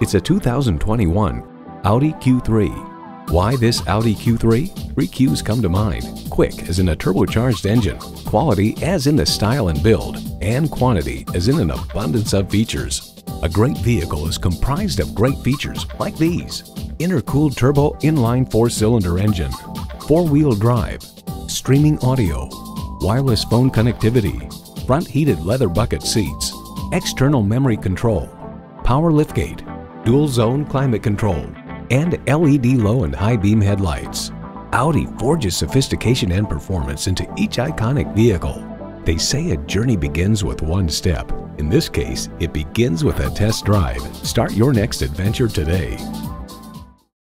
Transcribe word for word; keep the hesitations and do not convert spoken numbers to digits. It's a two thousand twenty-one Audi Q three. Why this Audi Q three? Three Qs come to mind: quick as in a turbocharged engine, quality as in the style and build, and quantity as in an abundance of features. A great vehicle is comprised of great features like these: intercooled turbo inline four-cylinder engine, four-wheel drive, streaming audio, wireless phone connectivity, front heated leather bucket seats, external memory control, power liftgate, dual zone climate control, and L E D low and high beam headlights. Audi forges sophistication and performance into each iconic vehicle. They say a journey begins with one step. In this case, it begins with a test drive. Start your next adventure today.